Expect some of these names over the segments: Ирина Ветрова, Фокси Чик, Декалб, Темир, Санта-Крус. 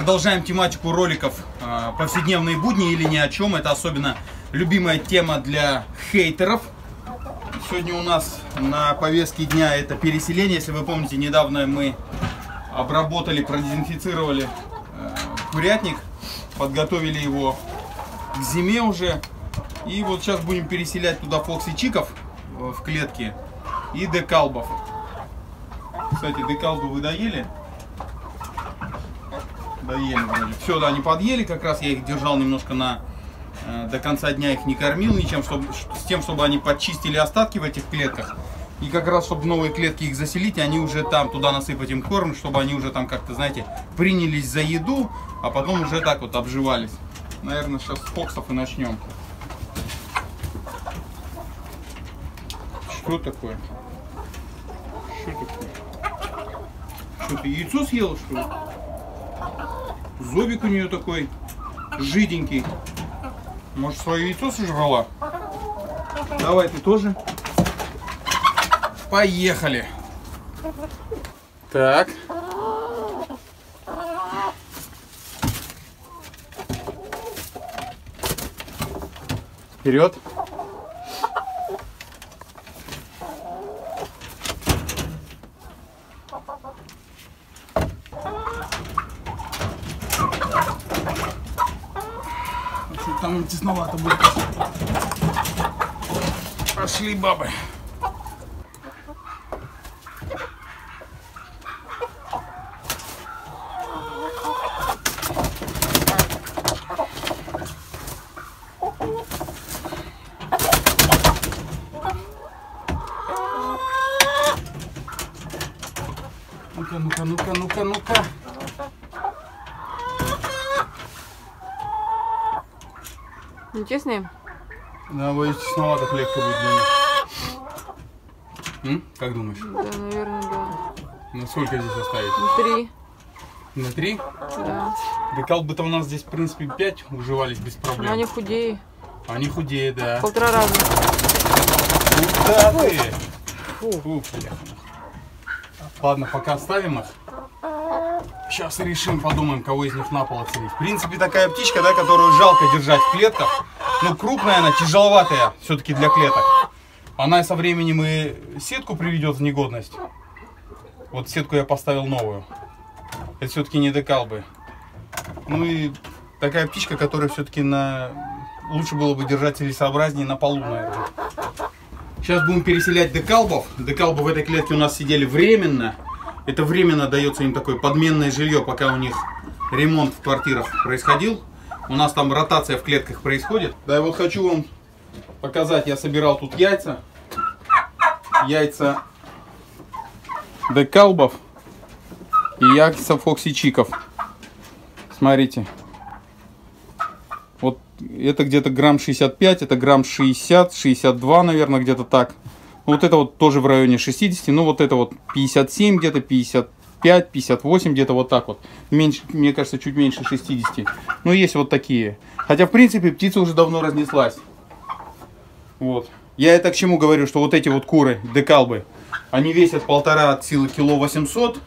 Продолжаем тематику роликов «Повседневные будни» или «Ни о чем». Это особенно любимая тема для хейтеров. Сегодня у нас на повестке дня это переселение. Если вы помните, недавно мы обработали, продезинфицировали курятник, подготовили его к зиме уже. И вот сейчас будем переселять туда Фокси Чиков в клетке и Декалбов. Кстати, Декалбу вы доели? Доели вроде. Все, да, они подъели. Как раз я их держал немножко до конца дня, их не кормил ничем, чтобы они подчистили остатки в этих клетках. И как раз, чтобы новые клетки их заселить, они уже там, туда насыпать им корм, чтобы они уже там как-то, знаете, принялись за еду, а потом уже так вот обживались. Наверное, сейчас с фоксов и начнем. Что такое? Что такое? Что, ты яйцо съела, что ли? Зубик у нее такой жиденький. Может, свое яйцо сожрала? Давай, ты тоже. Поехали. Так. Вперед. Там тесновато будет. Пошли, бабы. Ну-ка, ну-ка, ну-ка, ну-ка, ну-ка. Нечестные? Да, боюсь, тесновато клетка будет для них. Как думаешь? Да, наверное, да. На сколько здесь оставить? На 3. На 3? Да. Декалбы-то у нас здесь, в принципе, 5 уживались без проблем. Но они худее. Они худее, да. 1,5 раза. Куда ты? Фу, бля. Ладно, пока оставим их. Сейчас решим, подумаем, кого из них на пол отселить. В принципе, такая птичка, да, которую жалко держать в клетках. Но крупная она, тяжеловатая все-таки для клеток. Она со временем и сетку приведет в негодность. Вот сетку я поставил новую. Это все-таки не декалбы. Ну и такая птичка, которая все-таки лучше было бы держать целесообразнее на полу, наверное. Сейчас будем переселять декалбов. Декалбы в этой клетке у нас сидели временно. Это временно дается им такое подменное жилье, пока у них ремонт в квартирах происходил. У нас там ротация в клетках происходит. Да, я вот хочу вам показать. Я собирал тут яйца. Яйца декалбов и яйца Фокси Чиков. Смотрите. Вот это где-то грамм 65, это грамм 60, 62, наверное, где-то так. Вот это вот тоже в районе 60, ну вот это вот 57 где-то, 55, 58 где-то вот так вот. Меньше, мне кажется, чуть меньше 60. Ну есть вот такие. Хотя, в принципе, птица уже давно разнеслась. Вот. Я это к чему говорю, что вот эти вот куры, декалбы, они весят 1,5 от силы 1,8 кг.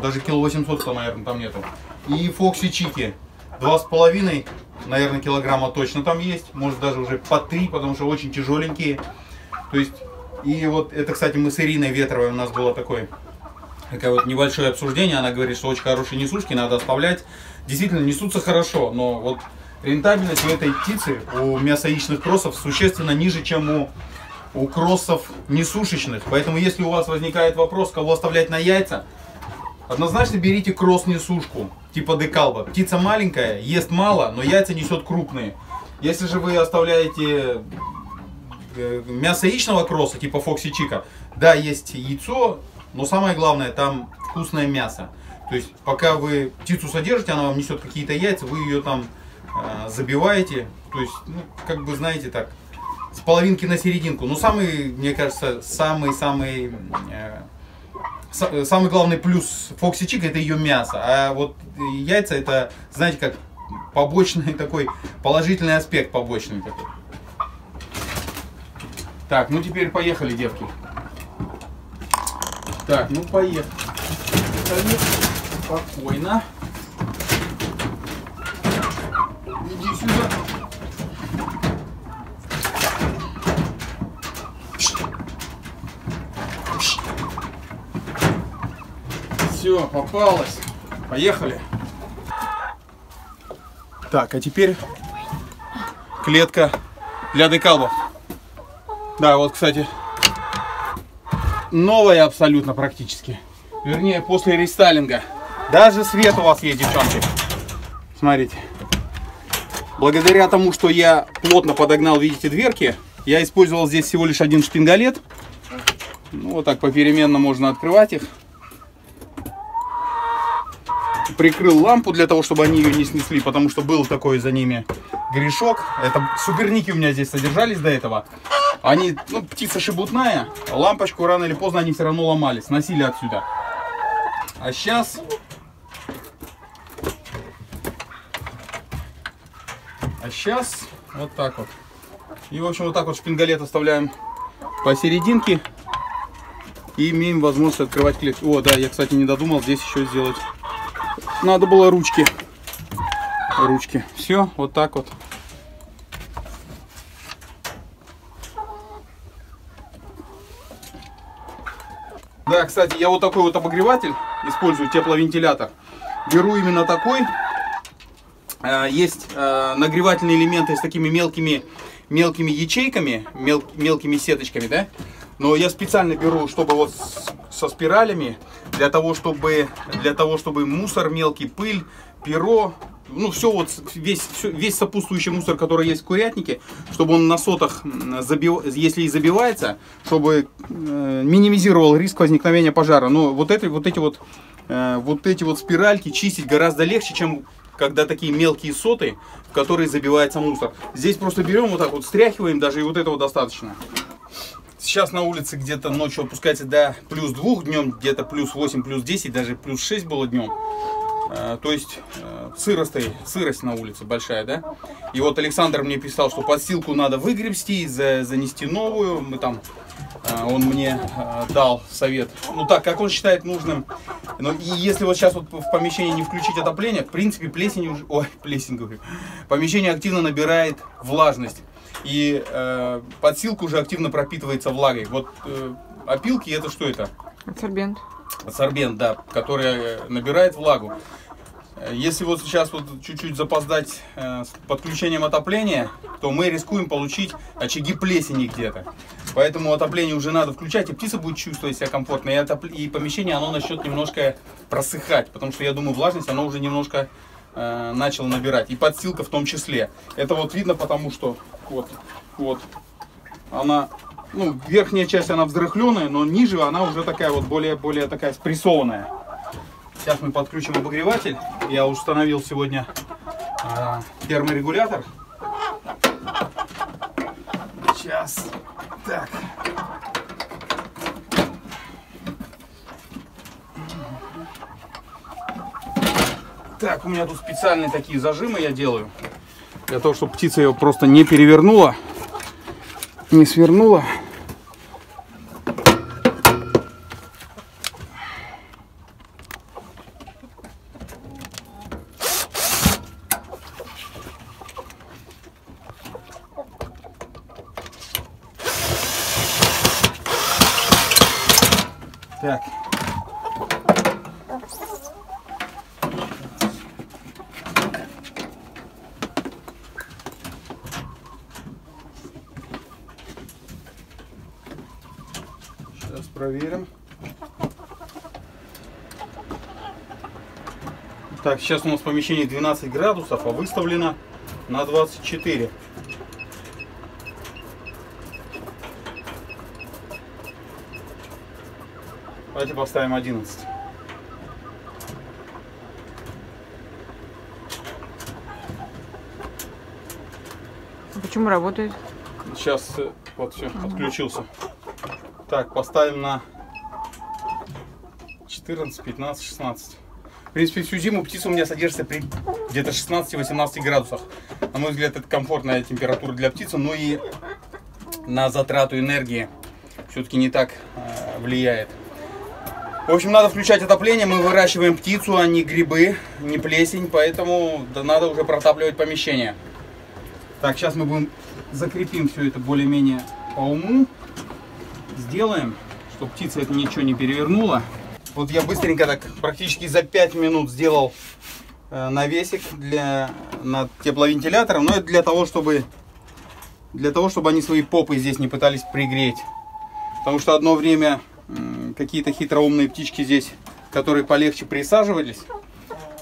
Даже 1,8 кг, наверное, там нету. И Фокси Чики 2,5, наверное, килограмма точно там есть. Может даже уже по 3, потому что очень тяжеленькие. То есть... И вот это, кстати, мы с Ириной Ветровой, у нас было такое вот небольшое обсуждение. Она говорит, что очень хорошие несушки, надо оставлять. Действительно, несутся хорошо, но вот рентабельность у этой птицы, у мясояичных кроссов, существенно ниже, чем у кроссов несушечных. Поэтому, если у вас возникает вопрос, кого оставлять на яйца, однозначно берите кросс-несушку, типа декалба. Птица маленькая, ест мало, но яйца несет крупные. Если же вы оставляете... мясо яичного кросса, типа Фокси Чика. Да, есть яйцо, но самое главное, там вкусное мясо. То есть, пока вы птицу содержите, она вам несет какие-то яйца, вы ее там забиваете. То есть, ну, как бы, знаете, так, с половинки на серединку. Но самый, мне кажется, самый главный плюс Фокси Чика — это ее мясо. А вот яйца — это, знаете, как побочный такой, положительный аспект побочный такой. Так, ну теперь поехали, девки. Так, ну поехали. Спокойно. сюда. Все, попалось. Поехали. Так, а теперь клетка для декалбов. Да, вот, кстати, новая абсолютно практически. Вернее, после рестайлинга. Даже свет у вас есть, девчонки. Смотрите. Благодаря тому, что я плотно подогнал, видите, дверки, я использовал здесь всего лишь один шпингалет. Ну, вот так попеременно можно открывать их. Прикрыл лампу для того, чтобы они ее не снесли, потому что был такой за ними грешок. Это суперники у меня здесь содержались до этого. Они, ну, птица шебутная, лампочку рано или поздно они все равно ломали, сносили отсюда. А сейчас... вот так вот. И, в общем, вот так вот шпингалет оставляем посерединке. И имеем возможность открывать клетку. О, да, я, кстати, не додумал здесь еще сделать. Надо было ручки. Все, вот так вот. Да, кстати, я вот такой вот обогреватель использую, тепловентилятор. Беру именно такой. Есть нагревательные элементы с такими мелкими ячейками, мелкими сеточками, да? Но я специально беру, чтобы вот со спиралями, для того, чтобы мусор мелкий, пыль, перо, ну все вот, весь сопутствующий мусор, который есть в курятнике, чтобы он на сотах, если и забивается, чтобы минимизировал риск возникновения пожара. Но вот эти вот спиральки чистить гораздо легче, чем когда такие мелкие соты, в которые забивается мусор. Здесь просто берем вот так вот, стряхиваем, даже и вот этого достаточно. Сейчас на улице где-то ночью опускается до +2, днем где-то +8, +10, даже +6 было днем. То есть сырость на улице большая, да? И вот Александр мне писал, что подстилку надо выгребсти, занести новую. Мы там, он мне дал совет, ну так, как он считает нужным. Но и если вот сейчас вот в помещении не включить отопление, в принципе, помещение активно набирает влажность. И подстилка уже активно пропитывается влагой. Вот опилки — это что это? Адсорбент. Адсорбент, да, который набирает влагу. Если вот сейчас вот чуть-чуть запоздать с подключением отопления, то мы рискуем получить очаги плесени где-то. Поэтому отопление уже надо включать, и птица будет чувствовать себя комфортно, и помещение оно начнет немножко просыхать, потому что, я думаю, влажность оно уже немножко начало набирать. И подстилка в том числе. Это вот видно, потому что вот она... Ну, верхняя часть, она взрыхленная, но ниже она уже такая вот более такая спрессованная. Сейчас мы подключим обогреватель. Я установил сегодня терморегулятор. Сейчас. Так. Так, у меня тут специальные такие зажимы я делаю. Для того, чтобы птица его просто не перевернула. Не свернула. Так. Сейчас проверим. Так, сейчас у нас в помещении 12 градусов, а выставлено на 24. Давайте поставим 11. Почему работает? Сейчас вот все, отключился. Так, поставим на 14, 15, 16. В принципе, всю зиму птица у меня содержится при где-то 16-18 градусах. На мой взгляд, это комфортная температура для птицы, но и на затрату энергии все-таки не так влияет. В общем, надо включать отопление. Мы выращиваем птицу, а не грибы, не плесень, поэтому надо уже протапливать помещение. Так, сейчас мы будем закрепим все это более-менее по уму. Сделаем, чтобы птица это ничего не перевернула. Вот я быстренько так практически за 5 минут сделал навесик над тепловентилятором. Но это для того, чтобы они свои попы здесь не пытались пригреть. Потому что одно время какие-то хитроумные птички здесь, которые полегче присаживались,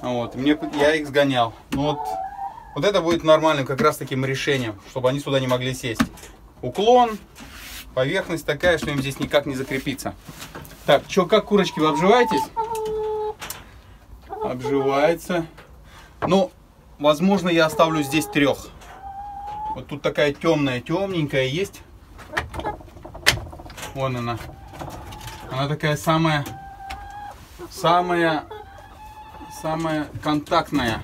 вот, я их сгонял. Но вот это будет нормальным как раз таким решением, чтобы они сюда не могли сесть. Уклон, поверхность такая, что им здесь никак не закрепиться. Так, что, как курочки, вы обживаетесь? Обживается. Ну, возможно, я оставлю здесь 3. Вот тут такая темная, темненькая есть. Вон она. Она такая самая контактная.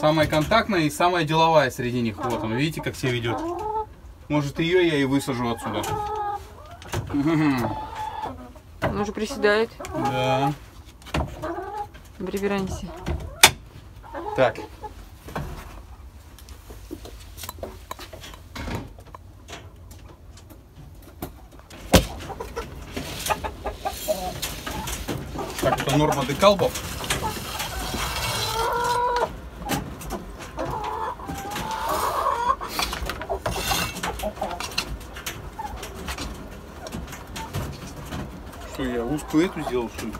Самая контактная и самая деловая среди них. Вот она, видите, как себя ведет. Может, ее я и высажу отсюда. Она уже приседает. Да. Прибираемся. Так. Так, это норма Декалбов. Что, я узкую эту сделал, что ли?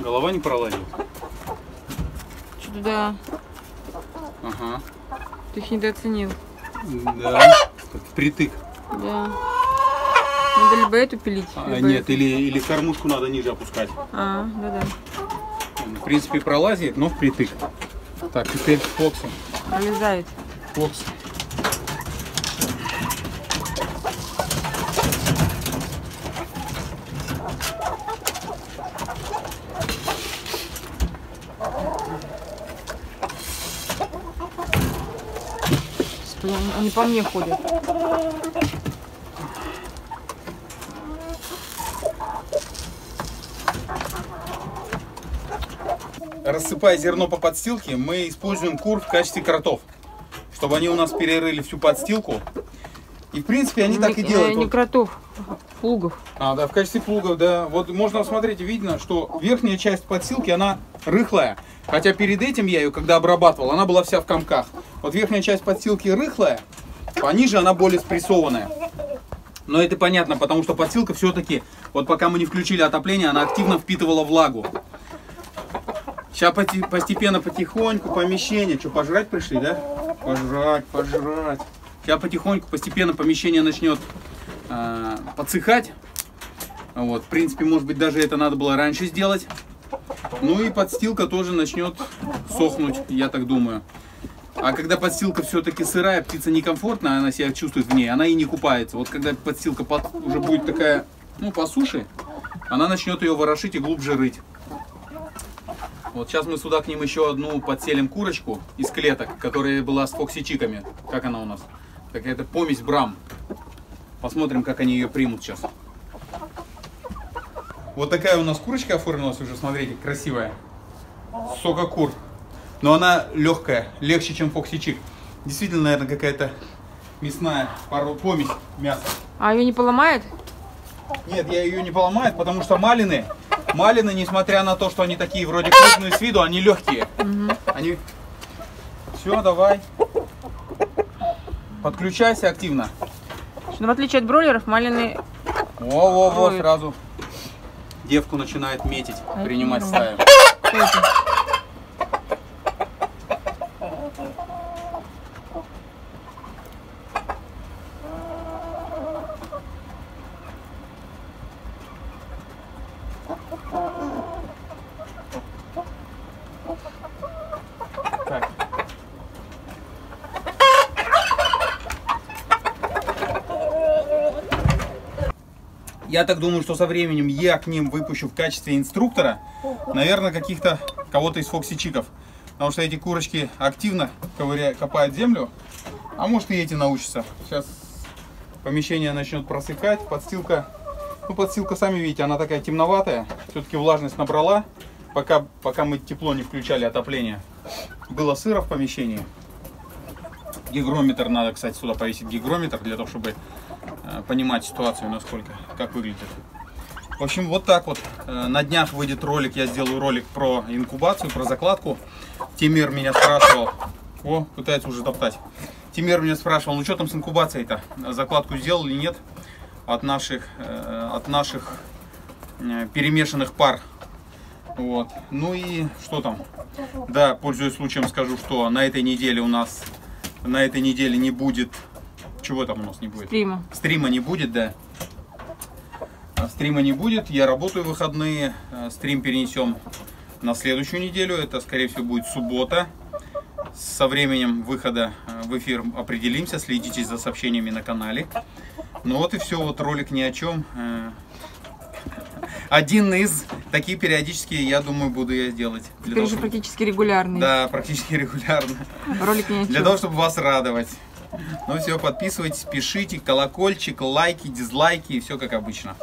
Голова не пролазит? Что-то да. Ага. Ты их недооценил. Да, впритык. Да. Надо либо эту пилить. Либо нет, эту. Или кормушку надо ниже опускать. А, да-да. В принципе, пролазит, но впритык. Так, теперь Фокси. Пролезает. Фокси. Они по мне ходят. Рассыпая зерно по подстилке, мы используем кур в качестве кротов, чтобы они у нас перерыли всю подстилку. И в принципе они так и делают. Не кротов, плугов. А, да, в качестве плугов, да. Вот можно смотреть, видно, что верхняя часть подстилки, она рыхлая. Хотя перед этим я ее, когда обрабатывал, она была вся в комках. Вот верхняя часть подстилки рыхлая, пониже она более спрессованная. Но это понятно, потому что подстилка все-таки, вот пока мы не включили отопление, она активно впитывала влагу. Сейчас постепенно, потихоньку, помещение. Что, пожрать пришли, да? Пожрать. Сейчас потихоньку, постепенно помещение начнет подсыхать. Вот, в принципе, может быть, даже это надо было раньше сделать. Ну и подстилка тоже начнет сохнуть, я так думаю. А когда подстилка все-таки сырая, птица некомфортная, она себя чувствует в ней, она и не купается. Вот когда подстилка уже будет такая, ну, по суше, она начнет ее ворошить и глубже рыть. Вот сейчас мы сюда к ним еще одну подселим курочку из клеток, которая была с Фокси Чиками. Как она у нас? Какая-то помесь брам. Посмотрим, как они ее примут сейчас. Вот такая у нас курочка оформилась уже, смотрите, красивая. Сококур. Но она легкая, легче, чем Фокси Чик. Действительно, наверное, какая-то мясная помесь мяса. А ее не поломает? Нет, я ее не поломаю, потому что малины, несмотря на то, что они такие вроде крупные с виду, они легкие. Угу. Они... Все, давай. Подключайся активно. Но в отличие от бройлеров, малины... Во-во-во, сразу девку начинает метить, а принимать стаю. Я так думаю, что со временем я к ним выпущу в качестве инструктора, наверное, кого-то из Фокси Чиков. Потому что эти курочки активно копают землю, а может и эти научатся. Сейчас помещение начнет просыхать, подстилка. Ну, подстилка, сами видите, она такая темноватая. Все-таки влажность набрала, пока мы тепло не включали, отопление. Было сыро в помещении. Гигрометр надо, кстати, сюда повесить гигрометр, для того, чтобы понимать ситуацию, насколько, как выглядит. В общем, вот так вот. На днях выйдет ролик, я сделаю ролик про инкубацию, про закладку. Темир меня спрашивал, о, пытается уже топтать. Темир меня спрашивал, ну что там с инкубацией-то? Закладку сделал или нет от наших перемешанных пар? Вот. Ну и что там? Да, пользуясь случаем, скажу, что на этой неделе у нас не будет. Чего там у нас не будет? Стрима. Стрима не будет, да. Стрима не будет. Я работаю в выходные. Стрим перенесем на следующую неделю. Это, скорее всего, будет суббота. Со временем выхода в эфир определимся. Следите за сообщениями на канале. Ну вот и все. Вот ролик ни о чем. Один из. Такие периодические, я думаю, буду я делать. Теперь того, чтобы... практически регулярно. Да, практически регулярно. Ролик не для того, чтобы вас радовать. Ну все, подписывайтесь, пишите, колокольчик, лайки, дизлайки и все как обычно.